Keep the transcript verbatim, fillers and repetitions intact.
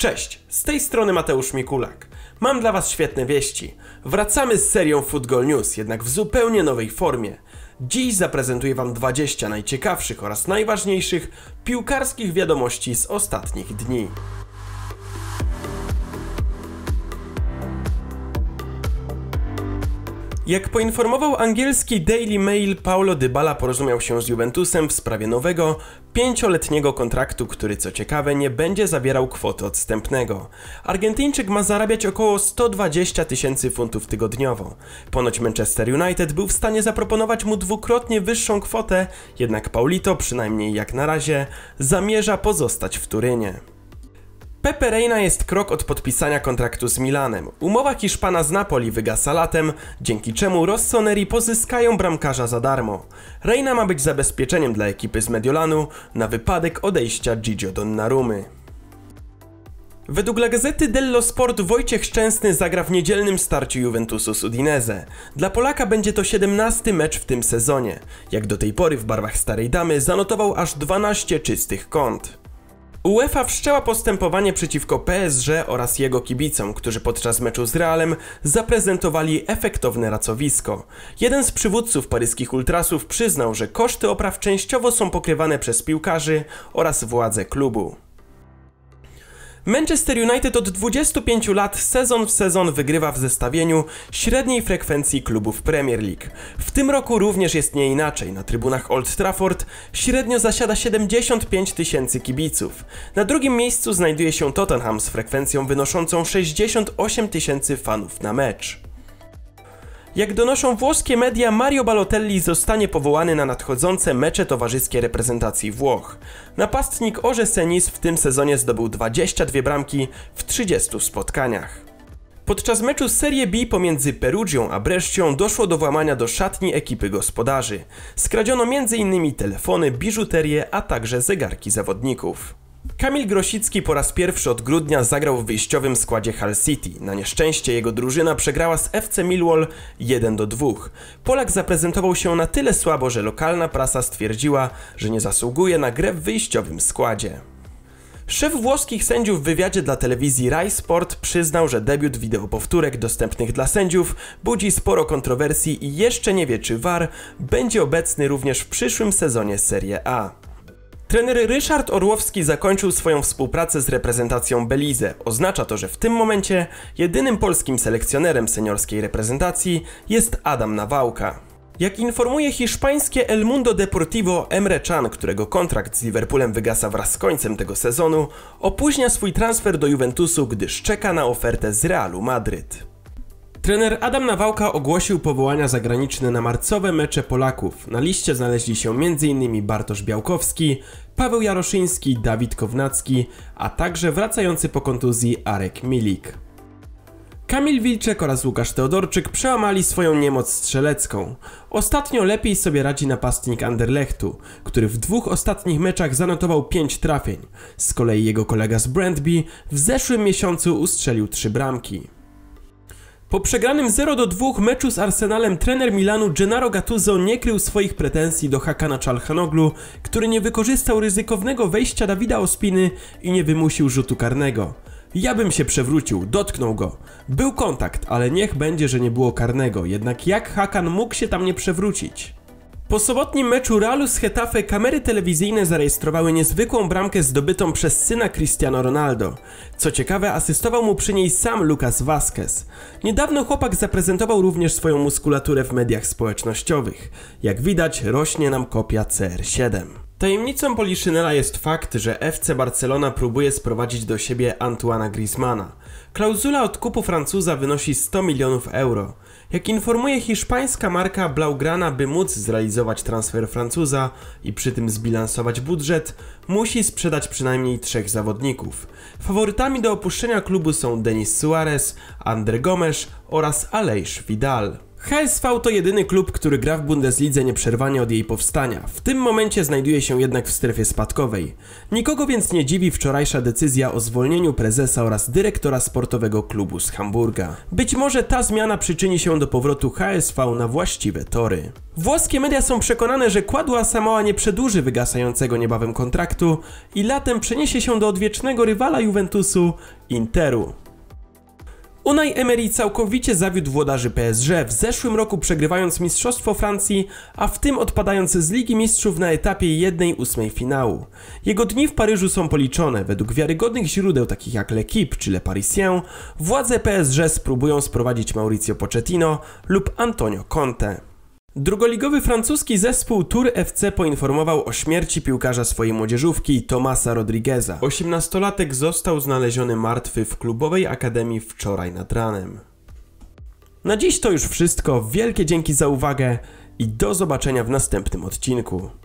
Cześć, z tej strony Mateusz Mikulak. Mam dla Was świetne wieści. Wracamy z serią Footgol News, jednak w zupełnie nowej formie. Dziś zaprezentuję Wam dwadzieścia najciekawszych oraz najważniejszych piłkarskich wiadomości z ostatnich dni. Jak poinformował angielski Daily Mail, Paulo Dybala porozumiał się z Juventusem w sprawie nowego, pięcioletniego kontraktu, który co ciekawe nie będzie zawierał kwoty odstępnego. Argentyńczyk ma zarabiać około sto dwadzieścia tysięcy funtów tygodniowo. Ponoć Manchester United był w stanie zaproponować mu dwukrotnie wyższą kwotę, jednak Paulito, przynajmniej jak na razie, zamierza pozostać w Turynie. Pepe Reina jest krok od podpisania kontraktu z Milanem. Umowa Hiszpana z Napoli wygasa latem, dzięki czemu Rossoneri pozyskają bramkarza za darmo. Reina ma być zabezpieczeniem dla ekipy z Mediolanu na wypadek odejścia Gigi Donnarumy. Według La Gazety dello Sport Wojciech Szczęsny zagra w niedzielnym starciu Juventusu z Udinese. Dla Polaka będzie to siedemnasty mecz w tym sezonie. Jak do tej pory w barwach Starej Damy zanotował aż dwanaście czystych kąt. UEFA wszczęła postępowanie przeciwko P S G oraz jego kibicom, którzy podczas meczu z Realem zaprezentowali efektowne racowisko. Jeden z przywódców paryskich ultrasów przyznał, że koszty opraw częściowo są pokrywane przez piłkarzy oraz władze klubu. Manchester United od dwudziestu pięciu lat sezon w sezon wygrywa w zestawieniu średniej frekwencji klubów Premier League. W tym roku również jest nie inaczej. Na trybunach Old Trafford średnio zasiada siedemdziesiąt pięć tysięcy kibiców. Na drugim miejscu znajduje się Tottenham z frekwencją wynoszącą sześćdziesiąt osiem tysięcy fanów na mecz. Jak donoszą włoskie media, Mario Balotelli zostanie powołany na nadchodzące mecze towarzyskie reprezentacji Włoch. Napastnik Orzesenis w tym sezonie zdobył dwadzieścia dwie bramki w trzydziestu spotkaniach. Podczas meczu Serie B pomiędzy Perugią a Brescią doszło do włamania do szatni ekipy gospodarzy. Skradziono między innymi telefony, biżuterię, a także zegarki zawodników. Kamil Grosicki po raz pierwszy od grudnia zagrał w wyjściowym składzie Hull City. Na nieszczęście jego drużyna przegrała z F C Millwall jeden do dwóch. Polak zaprezentował się na tyle słabo, że lokalna prasa stwierdziła, że nie zasługuje na grę w wyjściowym składzie. Szef włoskich sędziów w wywiadzie dla telewizji Rai Sport przyznał, że debiut wideopowtórek dostępnych dla sędziów budzi sporo kontrowersji i jeszcze nie wie, czy V A R będzie obecny również w przyszłym sezonie Serie A. Trener Ryszard Orłowski zakończył swoją współpracę z reprezentacją Belize. Oznacza to, że w tym momencie jedynym polskim selekcjonerem seniorskiej reprezentacji jest Adam Nawałka. Jak informuje hiszpańskie El Mundo Deportivo, Emre Can, którego kontrakt z Liverpoolem wygasa wraz z końcem tego sezonu, opóźnia swój transfer do Juventusu, gdyż czeka na ofertę z Realu Madryt. Trener Adam Nawałka ogłosił powołania zagraniczne na marcowe mecze Polaków. Na liście znaleźli się między innymi Bartosz Białkowski, Paweł Jaroszyński, Dawid Kownacki, a także wracający po kontuzji Arek Milik. Kamil Wilczek oraz Łukasz Teodorczyk przełamali swoją niemoc strzelecką. Ostatnio lepiej sobie radzi napastnik Anderlechtu, który w dwóch ostatnich meczach zanotował pięć trafień. Z kolei jego kolega z Brøndby w zeszłym miesiącu ustrzelił trzy bramki. Po przegranym zero do dwóch meczu z Arsenalem trener Milanu Gennaro Gattuso nie krył swoich pretensji do Hakana Çalhanoğlu, który nie wykorzystał ryzykownego wejścia Dawida Ospiny i nie wymusił rzutu karnego. Ja bym się przewrócił, dotknął go. Był kontakt, ale niech będzie, że nie było karnego, jednak jak Hakan mógł się tam nie przewrócić? Po sobotnim meczu Realu z Hetafe kamery telewizyjne zarejestrowały niezwykłą bramkę zdobytą przez syna Cristiano Ronaldo. Co ciekawe, asystował mu przy niej sam Lucas Vázquez. Niedawno chłopak zaprezentował również swoją muskulaturę w mediach społecznościowych. Jak widać, rośnie nam kopia C R siedem. Tajemnicą Poliszynela jest fakt, że F C Barcelona próbuje sprowadzić do siebie Antoana Griezmana. Klauzula odkupu Francuza wynosi sto milionów euro. Jak informuje hiszpańska marka Blaugrana, by móc zrealizować transfer Francuza i przy tym zbilansować budżet, musi sprzedać przynajmniej trzech zawodników. Faworytami do opuszczenia klubu są Denis Suarez, André Gomes oraz Aleix Vidal. H S V to jedyny klub, który gra w Bundeslidze nieprzerwanie od jej powstania. W tym momencie znajduje się jednak w strefie spadkowej. Nikogo więc nie dziwi wczorajsza decyzja o zwolnieniu prezesa oraz dyrektora sportowego klubu z Hamburga. Być może ta zmiana przyczyni się do powrotu H S V na właściwe tory. Włoskie media są przekonane, że Kładła Samoa nie przedłuży wygasającego niebawem kontraktu i latem przeniesie się do odwiecznego rywala Juventusu, Interu. Unai Emery całkowicie zawiódł włodarzy P S G, w zeszłym roku przegrywając Mistrzostwo Francji, a w tym odpadając z Ligi Mistrzów na etapie jednej ósmej finału. Jego dni w Paryżu są policzone. Według wiarygodnych źródeł takich jak L'Equipe czy Le Parisien, władze P S G spróbują sprowadzić Mauricio Pochettino lub Antonio Conte. Drugoligowy francuski zespół Tour F C poinformował o śmierci piłkarza swojej młodzieżówki Tomasa Rodrigueza. osiemnastolatek został znaleziony martwy w klubowej akademii wczoraj nad ranem. Na dziś to już wszystko. Wielkie dzięki za uwagę i do zobaczenia w następnym odcinku.